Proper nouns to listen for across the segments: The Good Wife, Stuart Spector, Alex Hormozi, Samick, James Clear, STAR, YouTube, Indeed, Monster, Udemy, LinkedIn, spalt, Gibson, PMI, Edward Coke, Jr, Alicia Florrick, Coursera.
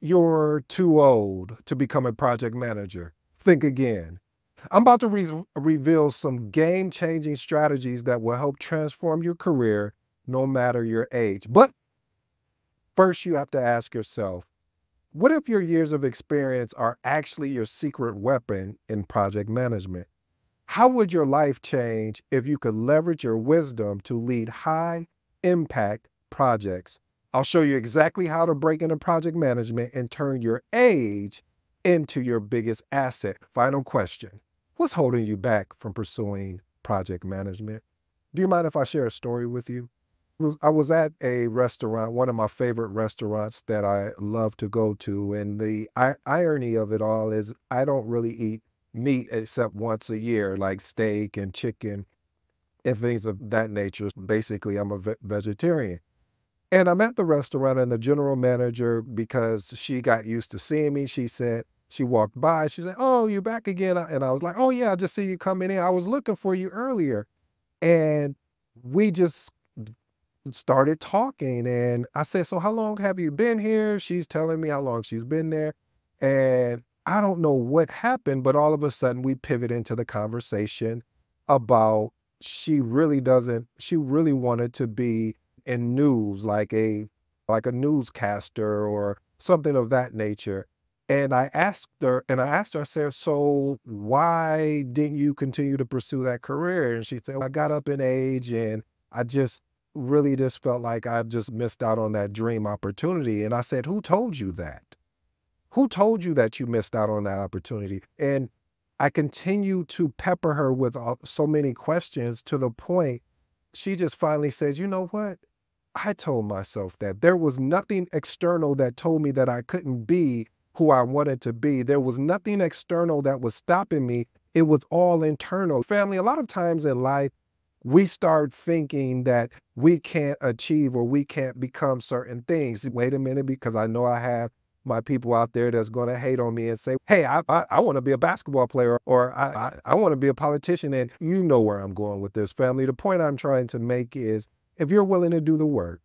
you're too old to become a project manager, think again. I'm about to reveal some game-changing strategies that will help transform your career no matter your age. But first, you have to ask yourself, what if your years of experience are actually your secret weapon in project management? How would your life change if you could leverage your wisdom to lead high-impact projects? I'll show you exactly how to break into project management and turn your age into your biggest asset. Final question. What's holding you back from pursuing project management? Do you mind if I share a story with you? I was at a restaurant, one of my favorite restaurants that I love to go to. And the irony of it all is I don't really eat meat except once a year, like steak and chicken and things of that nature. Basically, I'm a vegetarian. And I'm at the restaurant, and the general manager, because she got used to seeing me, she walked by, she said, "Oh, you're back again." And I was like, "Oh yeah, I just see you coming in. I was looking for you earlier." And we just started talking, and I said, "So how long have you been here?" She's telling me how long she's been there. And I don't know what happened, but all of a sudden we pivot into the conversation about she really wanted to be in news, like a newscaster or something of that nature. And I said, "So why didn't you continue to pursue that career?" And she said, "Well, I got up in age, and I just felt like I've just missed out on that dream opportunity." And I said, "Who told you that? Who told you that you missed out on that opportunity?" And I continued to pepper her with so many questions, to the point she just finally says, "You know what? I told myself that. There was nothing external that told me that I couldn't be who I wanted to be. There was nothing external that was stopping me. It was all internal." Family, a lot of times in life, we start thinking that we can't achieve or we can't become certain things. Wait a minute, because I know I have my people out there that's going to hate on me and say, "Hey, I want to be a basketball player," or I want to be a politician. And you know where I'm going with this, family. The point I'm trying to make is, if you're willing to do the work,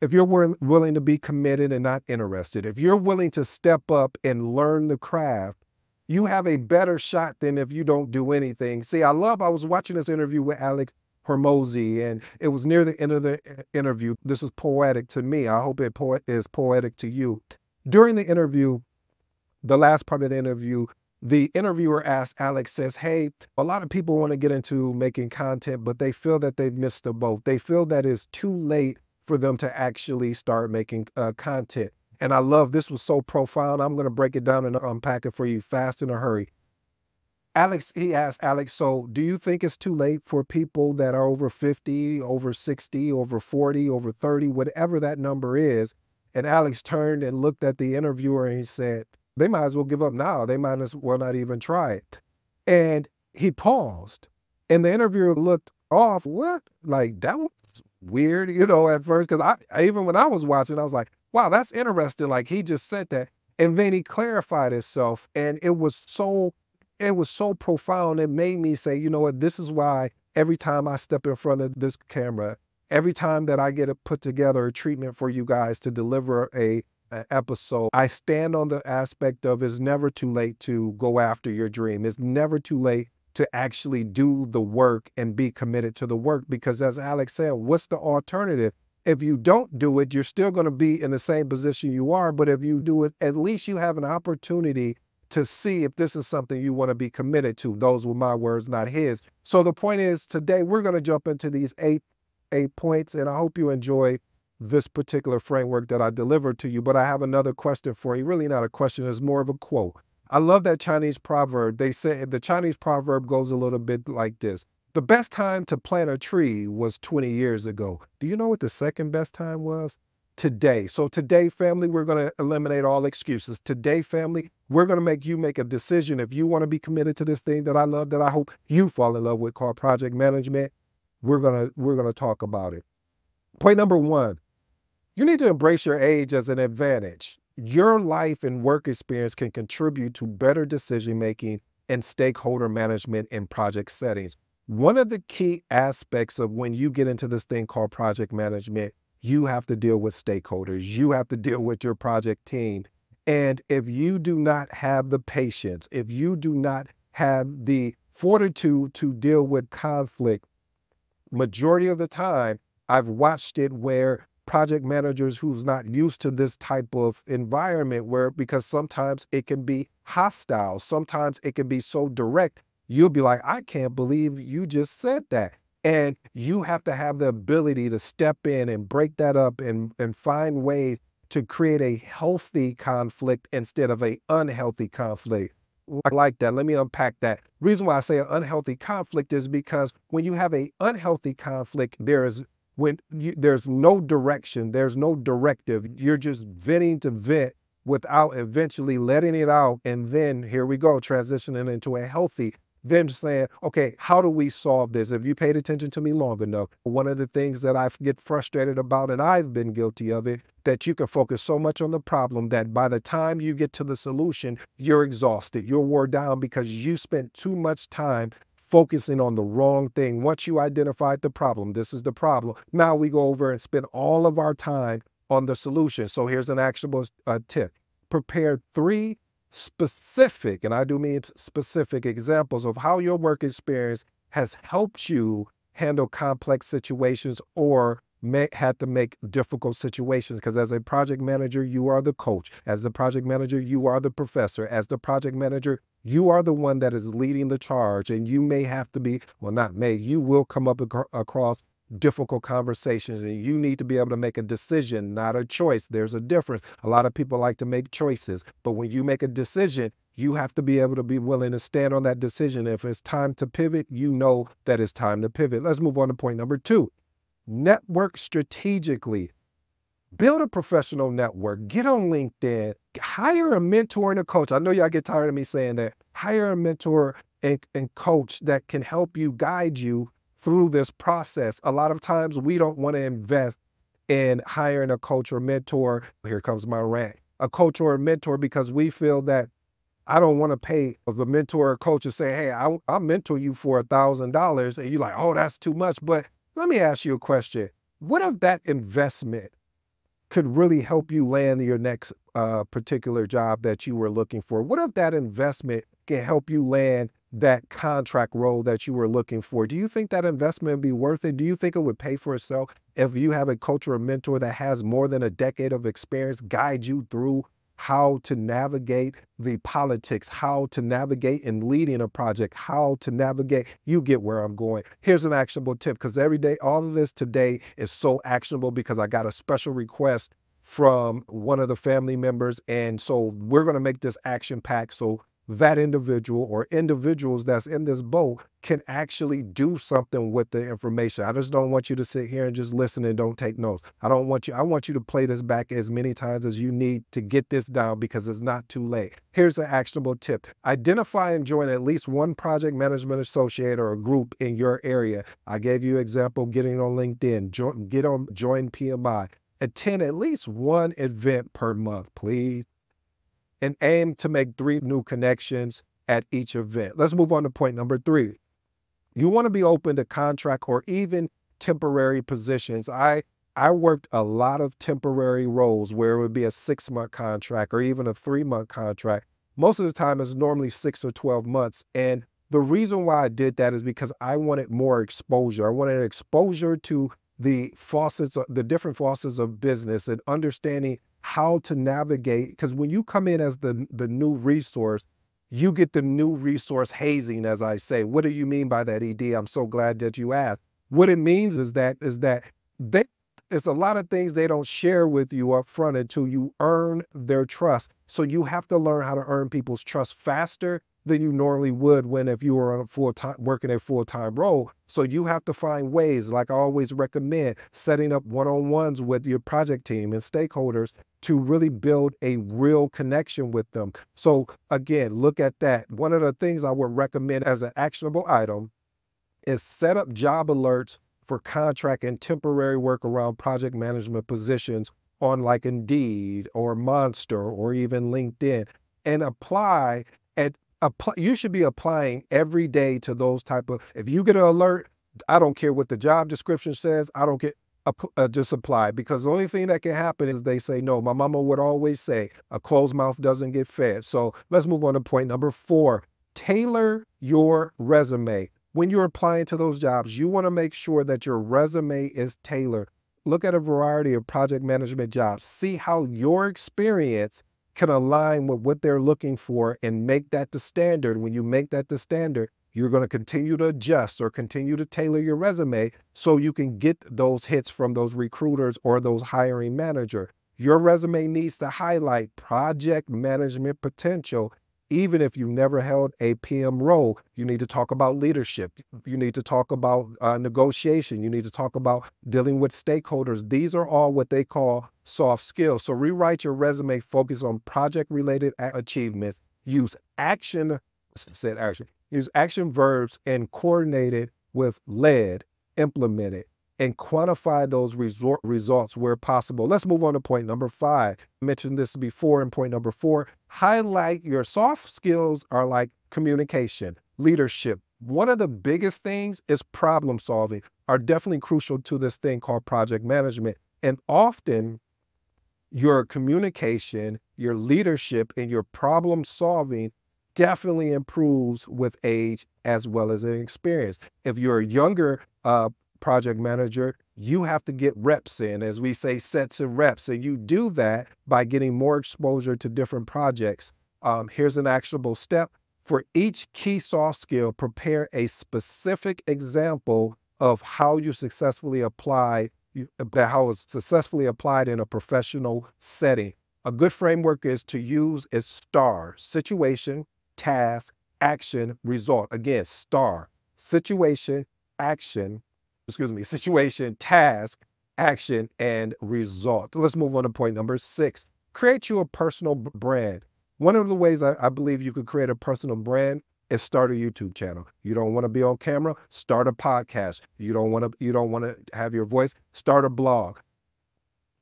if you're willing to be committed and not interested, if you're willing to step up and learn the craft, you have a better shot than if you don't do anything. See, I was watching this interview with Alex Hormozi, and it was near the end of the interview. This is poetic to me. I hope it is poetic to you. During the interview, the last part of the interview, the interviewer asked Alex, says, "Hey, a lot of people want to get into making content, but they feel that they've missed the boat. They feel that it's too late for them to actually start making content." And I love, this was so profound. I'm going to break it down and unpack it for you fast in a hurry. He asked Alex, "So do you think it's too late for people that are over 50, over 60, over 40, over 30, whatever that number is?" And Alex turned and looked at the interviewer and he said, "They might as well give up now. They might as well not even try it." And he paused, and the interviewer looked off. What? Like, that was weird, at first. Cause even when I was watching, I was like, wow, that's interesting. Like, he just said that. And then he clarified himself, and it was so profound. It made me say, you know what? This is why every time I step in front of this camera, every time that I get to put together a treatment for you guys to deliver an episode, I stand on the aspect of, it's never too late to go after your dream. It's never too late to actually do the work and be committed to the work. Because as Alex said, what's the alternative? If you don't do it, you're still going to be in the same position you are. But if you do it, at least you have an opportunity to see if this is something you want to be committed to. Those were my words, not his. So the point is, today we're going to jump into these 8 points, and I hope you enjoy this particular framework that I delivered to you. But I have another question for you. Really not a question, it's more of a quote. I love that Chinese proverb. They say, the Chinese proverb goes a little bit like this: the best time to plant a tree was 20 years ago. Do you know what the second best time was? Today. So today, family, we're going to eliminate all excuses. Today, family, we're going to make you make a decision if you want to be committed to this thing that I love, that I hope you fall in love with, called project management. We're gonna talk about it. Point number one, you need to embrace your age as an advantage. Your life and work experience can contribute to better decision-making and stakeholder management in project settings. One of the key aspects of when you get into this thing called project management, you have to deal with stakeholders. You have to deal with your project team. And if you do not have the patience, if you do not have the fortitude to deal with conflict, majority of the time, I've watched it where project managers who's not used to this type of environment where, because sometimes it can be hostile, sometimes it can be so direct, you'll be like, I can't believe you just said that. And you have to have the ability to step in and break that up and find ways to create a healthy conflict instead of an unhealthy conflict. I like that. Let me unpack that. Reason why I say an unhealthy conflict is because when you have an unhealthy conflict, there's no direction, there's no directive. You're just venting to vent without eventually letting it out. And then here we go, transitioning into a healthy, then saying, okay, how do we solve this? If you paid attention to me long enough, one of the things that I get frustrated about, and I've been guilty of it, that you can focus so much on the problem that by the time you get to the solution, you're exhausted, you're wore down because you spent too much time focusing on the wrong thing. Once you identified the problem, this is the problem. Now we go over and spend all of our time on the solution. So here's an actionable tip. Prepare three specific, and I do mean specific, examples of how your work experience has helped you handle complex situations or had to make difficult situations. Because as a project manager, you are the coach. As the project manager, you are the professor. As the project manager, you are the one that is leading the charge. And you may have to be, well, not may, you will come up across difficult conversations, and you need to be able to make a decision, not a choice. There's a difference. A lot of people like to make choices, but when you make a decision, you have to be able to be willing to stand on that decision. If it's time to pivot, you know that it's time to pivot. Let's move on to point number two. Network strategically. Build a professional network. Get on LinkedIn. Hire a mentor and a coach. I know y'all get tired of me saying that. Hire a mentor and coach that can help you, guide you through this process. A lot of times we don't want to invest in hiring a coach or mentor. Here comes my rant. A coach or a mentor, because we feel that I don't want to pay the mentor or coach and say, hey, I'll mentor you for $1,000. And you're like, oh, that's too much. But let me ask you a question. What if that investment could really help you land your next particular job that you were looking for? What if that investment can help you land that contract role that you were looking for? Do you think that investment would be worth it? Do you think it would pay for itself if you have a coach or a mentor that has more than a decade of experience guide you through how to navigate the politics, how to navigate in leading a project, how to navigate? You get where I'm going. Here's an actionable tip, because every day, all of this today is so actionable, because I got a special request from one of the family members. And so we're going to make this action pack so that individual or individuals that's in this boat can actually do something with the information. I just don't want you to sit here and just listen and don't take notes. I want you to play this back as many times as you need to get this down, because it's not too late. Here's an actionable tip. Identify and join at least one project management associate or a group in your area. I gave you an example, getting on LinkedIn, join PMI. Attend at least one event per month, please, and aim to make 3 new connections at each event. Let's move on to point number 3. You want to be open to contract or even temporary positions. I worked a lot of temporary roles where it would be a 6-month contract or even a 3-month contract. Most of the time it's normally 6 or 12 months. And the reason why I did that is because I wanted more exposure. I wanted exposure to the different facets of business and understanding how to navigate, because when you come in as the new resource, you get the new resource hazing, as I say. What do you mean by that, ED? I'm so glad that you asked. What it means is that it's a lot of things they don't share with you up front until you earn their trust. So you have to learn how to earn people's trust faster than you normally would if you were on working a full-time role. So you have to find ways, like I always recommend, setting up one-on-ones with your project team and stakeholders to really build a real connection with them. So again, look at that. One of the things I would recommend as an actionable item is set up job alerts for contract and temporary work around project management positions on like Indeed or Monster or even LinkedIn, and apply at you should be applying every day to those type of, if you get an alert, I don't care what the job description says, I don't care, just apply, because the only thing that can happen is they say no. My mama would always say, a closed mouth doesn't get fed. So let's move on to point number 4. Tailor your resume. When you're applying to those jobs, you want to make sure that your resume is tailored. Look at a variety of project management jobs. See how your experience can align with what they're looking for and make that the standard. When you make that the standard, you're going to continue to adjust or continue to tailor your resume so you can get those hits from those recruiters or those hiring manager. Your resume needs to highlight project management potential. Even if you never held a PM role, you need to talk about leadership. You need to talk about negotiation. You need to talk about dealing with stakeholders. These are all what they call soft skills. So rewrite your resume, focus on project-related achievements, use action verbs, and coordinate it with led, implemented, and quantify those results where possible. Let's move on to point number 5. I mentioned this before in point number 4. Highlight your soft skills are like communication, leadership. One of the biggest things is problem solving are definitely crucial to this thing called project management. And often your communication, your leadership, and your problem solving definitely improves with age as well as experience. If you're a younger project manager, you have to get reps in, as we say, sets and reps. And you do that by getting more exposure to different projects. Here's an actionable step. For each key soft skill, prepare a specific example of how you successfully apply, how it's successfully applied in a professional setting. A good framework is to use is STAR, situation, task, action, result. Again, STAR, situation, task, action, and result. Let's move on to point number 6. Create your personal brand. One of the ways I believe you could create a personal brand is start a YouTube channel. You don't want to be on camera? Start a podcast. You don't want to have your voice? Start a blog.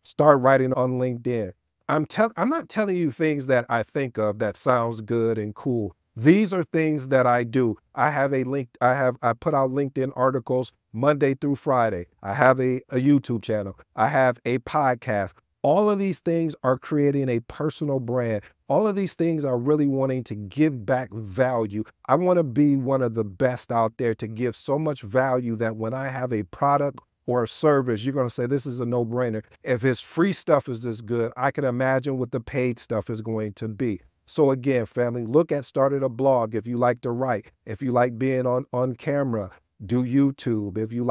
Start writing on LinkedIn. I'm not telling you things that I think of that sounds good and cool. These are things that I do. I put out LinkedIn articles Monday through Friday. I have a YouTube channel. I have a podcast. All of these things are creating a personal brand. All of these things are really wanting to give back value. I want to be one of the best out there to give so much value that when I have a product or a service, you're going to say, this is a no-brainer. If his free stuff is this good, I can imagine what the paid stuff is going to be. So again, family, look at starting a blog if you like to write, if you like being on camera. Do YouTube. If you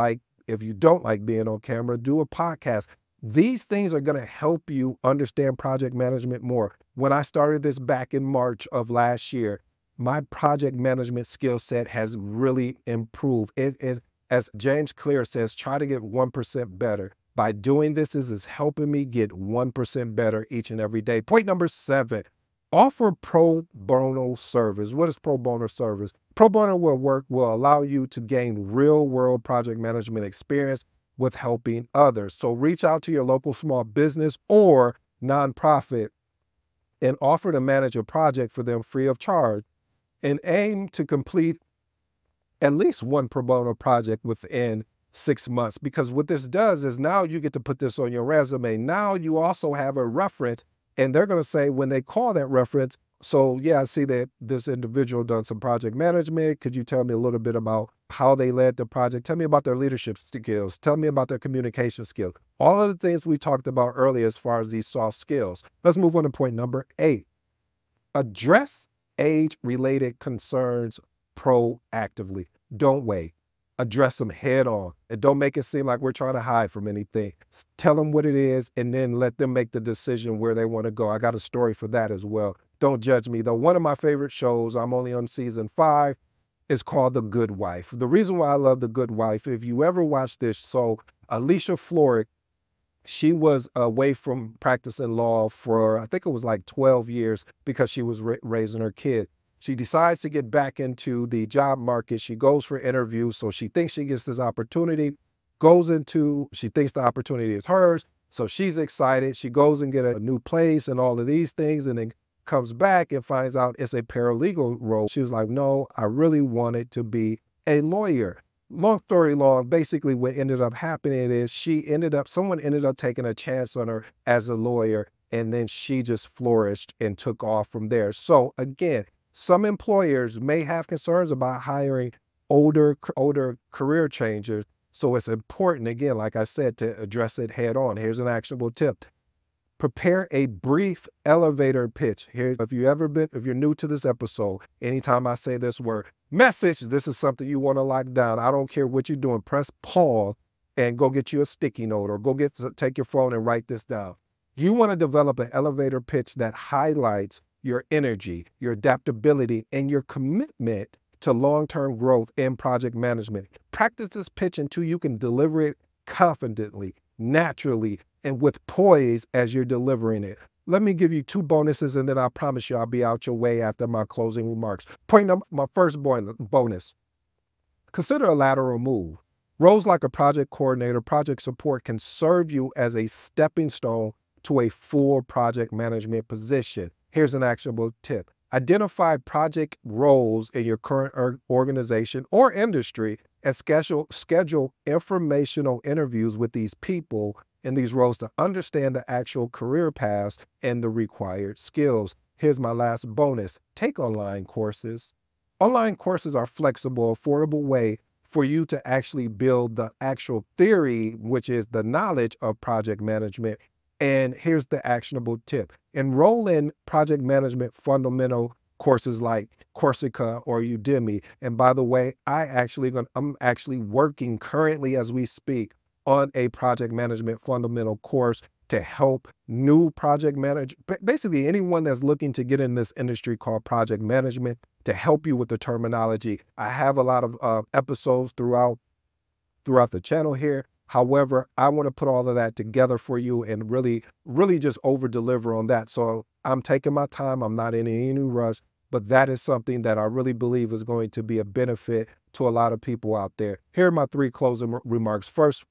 don't like being on camera, do a podcast. These things are going to help you understand project management more. When I started this back in March of last year, my project management skill set has really improved. It is, as James Clear says, try to get 1% better. By doing this, this is helping me get 1% better each and every day. Point number 7, offer pro bono service. What is pro bono service? Pro bono work will allow you to gain real-world project management experience with helping others. So reach out to your local small business or nonprofit and offer to manage a project for them free of charge, and aim to complete at least one pro bono project within 6 months. Because what this does is now you get to put this on your resume. Now you also have a reference, and they're going to say when they call that reference, so yeah, I see that this individual done some project management. Could you tell me a little bit about how they led the project? Tell me about their leadership skills. Tell me about their communication skills. All of the things we talked about earlier as far as these soft skills. Let's move on to point number 8. Address age-related concerns proactively. Don't wait. Address them head on, and don't make it seem like we're trying to hide from anything. Tell them what it is, and then let them make the decision where they want to go. I got a story for that as well. Don't judge me though. One of my favorite shows, I'm only on season 5, is called The Good Wife. The reason why I love The Good Wife, if you ever watch this, so Alicia Florrick, she was away from practicing law for, I think it was like 12 years because she was raising her kid. She decides to get back into the job market. She goes for interviews. So she thinks she gets this opportunity, she thinks the opportunity is hers. So she's excited. She goes and get a new place and all of these things, and then comes back and finds out it's a paralegal role. She was like, no, I really wanted to be a lawyer. long story long, basically what ended up happening is someone ended up taking a chance on her as a lawyer, and then she just flourished and took off from there. So again, some employers may have concerns about hiring older career changers. So it's important, again, like I said, to address it head on. Here's an actionable tip. Prepare a brief elevator pitch. Here, if you're new to this episode, anytime I say this word, message, this is something you want to lock down. I don't care what you're doing. Press pause and go get you a sticky note, or take your phone and write this down. You want to develop an elevator pitch that highlights your energy, your adaptability, and your commitment to long-term growth in project management. Practice this pitch until you can deliver it confidently, naturally, and with poise as you're delivering it. Let me give you two bonuses, and then I promise you I'll be out your way after my closing remarks. Point number, my first bonus. Consider a lateral move. Roles like a project coordinator, project support can serve you as a stepping stone to a full project management position. Here's an actionable tip. Identify project roles in your current organization or industry and schedule informational interviews with these people in these roles to understand the actual career paths and the required skills. Here's my last bonus. Take online courses. Online courses are flexible, affordable way for you to actually build the actual theory, which is the knowledge of project management. And here's the actionable tip. Enroll in project management fundamental courses like Coursera or Udemy. And by the way, I'm actually working currently as we speak on a project management fundamental course to help new project managers, basically anyone that's looking to get in this industry called project management, to help you with the terminology. I have a lot of episodes throughout the channel here. However, I want to put all of that together for you and really, really just over deliver on that. So I'm taking my time. I'm not in any rush, but that is something that I really believe is going to be a benefit to a lot of people out there. Here are my three closing remarks. First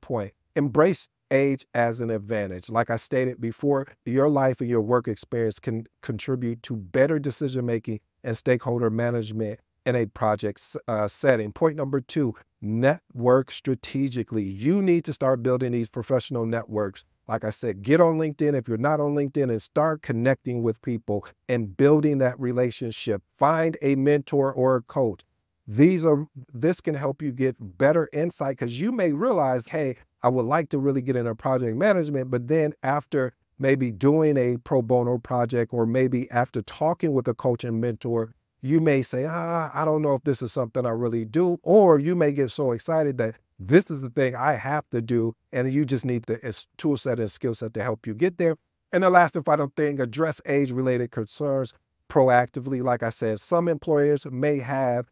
point, embrace age as an advantage. Like I stated before, your life and your work experience can contribute to better decision-making and stakeholder management in a project setting. Point number two, network strategically. You need to start building these professional networks. Like I said, get on LinkedIn if you're not on LinkedIn and start connecting with people and building that relationship. Find a mentor or a coach. This can help you get better insight, because you may realize, hey, I would like to really get into project management, but then after maybe doing a pro bono project, or maybe after talking with a coach and mentor, you may say, I don't know if this is something I really do, or you may get so excited that this is the thing I have to do, and you just need the tool set and skill set to help you get there. And the last and final thing, address age-related concerns proactively. Like I said, some employers may have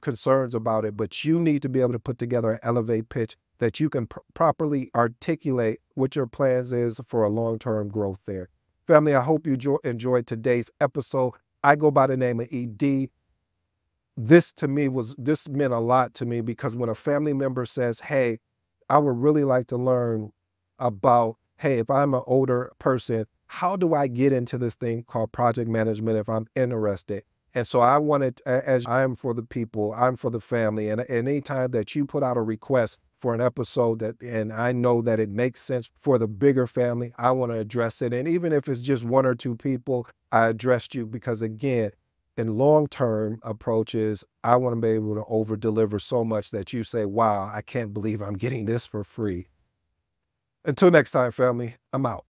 concerns about it, but you need to be able to put together an elevate pitch that you can properly articulate what your plans is for a long-term growth there. Family, I hope you enjoyed today's episode. I go by the name of ED. This meant a lot to me, because when a family member says, hey, I would really like to learn about, hey, if I'm an older person, how do I get into this thing called project management if I'm interested? And so I wanted, as I am for the people, I'm for the family. And any time that you put out a request for an episode and I know that it makes sense for the bigger family, I want to address it. And even if it's just one or two people, I addressed you, because again, in long-term approaches, I want to be able to over-deliver so much that you say, wow, I can't believe I'm getting this for free. Until next time, family, I'm out.